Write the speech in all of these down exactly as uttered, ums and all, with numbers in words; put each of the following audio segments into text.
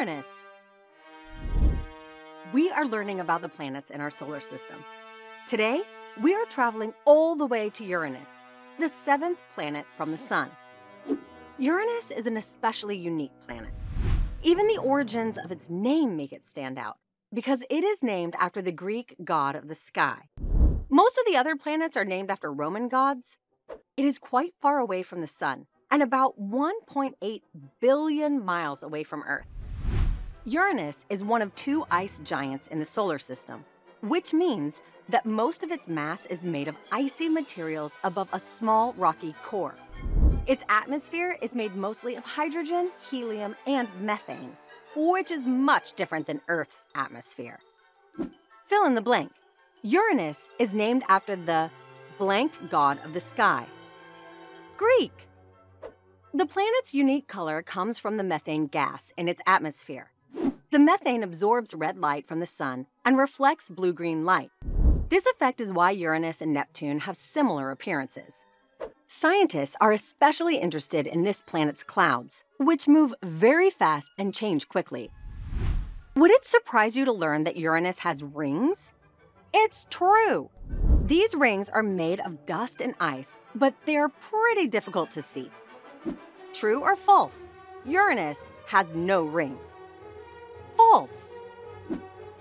Uranus. We are learning about the planets in our solar system. Today, we are traveling all the way to Uranus, the seventh planet from the Sun. Uranus is an especially unique planet. Even the origins of its name make it stand out, because it is named after the Greek god of the sky. Most of the other planets are named after Roman gods. It is quite far away from the Sun, and about one point eight billion miles away from Earth. Uranus is one of two ice giants in the solar system, which means that most of its mass is made of icy materials above a small rocky core. Its atmosphere is made mostly of hydrogen, helium, and methane, which is much different than Earth's atmosphere. Fill in the blank. Uranus is named after the blank god of the sky, Greek. The planet's unique color comes from the methane gas in its atmosphere. The methane absorbs red light from the sun and reflects blue-green light. This effect is why Uranus and Neptune have similar appearances. Scientists are especially interested in this planet's clouds, which move very fast and change quickly. Would it surprise you to learn that Uranus has rings? It's true! These rings are made of dust and ice, but they're pretty difficult to see. True or false? Uranus has no rings. False.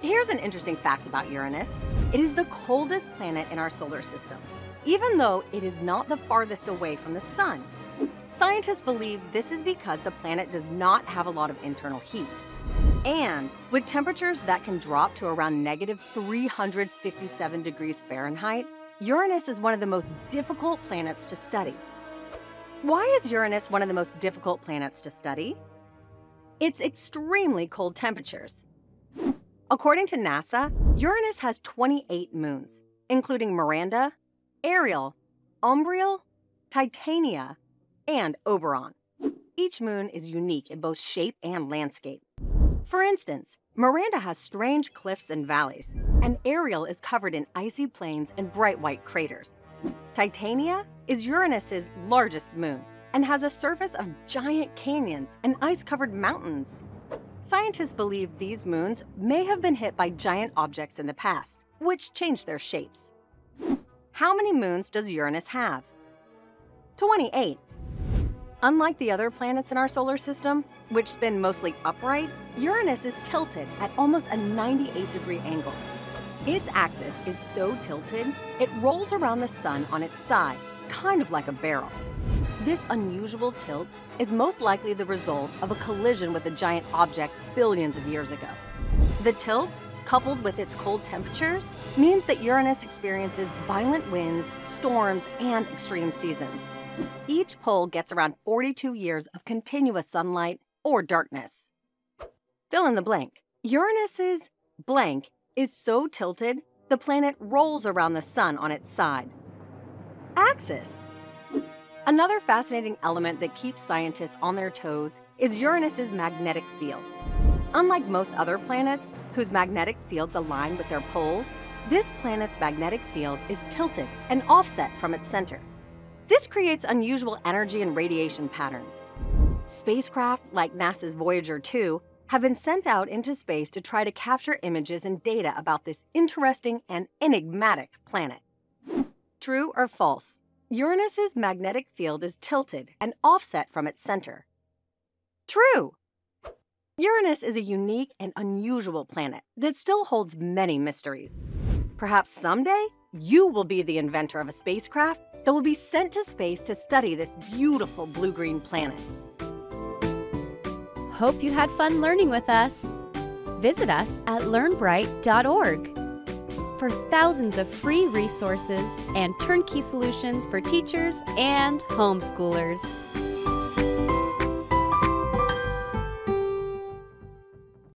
Here's an interesting fact about Uranus. It is the coldest planet in our solar system, even though it is not the farthest away from the sun. Scientists believe this is because the planet does not have a lot of internal heat. And with temperatures that can drop to around negative three hundred fifty-seven degrees Fahrenheit, Uranus is one of the most difficult planets to study. Why is Uranus one of the most difficult planets to study? Its extremely cold temperatures. According to NASA, Uranus has twenty-eight moons, including Miranda, Ariel, Umbriel, Titania, and Oberon. Each moon is unique in both shape and landscape. For instance, Miranda has strange cliffs and valleys, and Ariel is covered in icy plains and bright white craters. Titania is Uranus's largest moon and has a surface of giant canyons and ice-covered mountains. Scientists believe these moons may have been hit by giant objects in the past, which changed their shapes. How many moons does Uranus have? twenty-eight. Unlike the other planets in our solar system, which spin mostly upright, Uranus is tilted at almost a ninety-eight degree angle. Its axis is so tilted, it rolls around the sun on its side, kind of like a barrel. This unusual tilt is most likely the result of a collision with a giant object billions of years ago. The tilt, coupled with its cold temperatures, means that Uranus experiences violent winds, storms, and extreme seasons. Each pole gets around forty-two years of continuous sunlight or darkness. Fill in the blank. Uranus's blank is so tilted, the planet rolls around the sun on its side. Axis. Another fascinating element that keeps scientists on their toes is Uranus's magnetic field. Unlike most other planets, whose magnetic fields align with their poles, this planet's magnetic field is tilted and offset from its center. This creates unusual energy and radiation patterns. Spacecraft like NASA's Voyager two have been sent out into space to try to capture images and data about this interesting and enigmatic planet. True or false? Uranus's magnetic field is tilted and offset from its center. True! Uranus is a unique and unusual planet that still holds many mysteries. Perhaps someday you will be the inventor of a spacecraft that will be sent to space to study this beautiful blue-green planet. Hope you had fun learning with us. Visit us at learn bright dot org. for thousands of free resources and turnkey solutions for teachers and homeschoolers.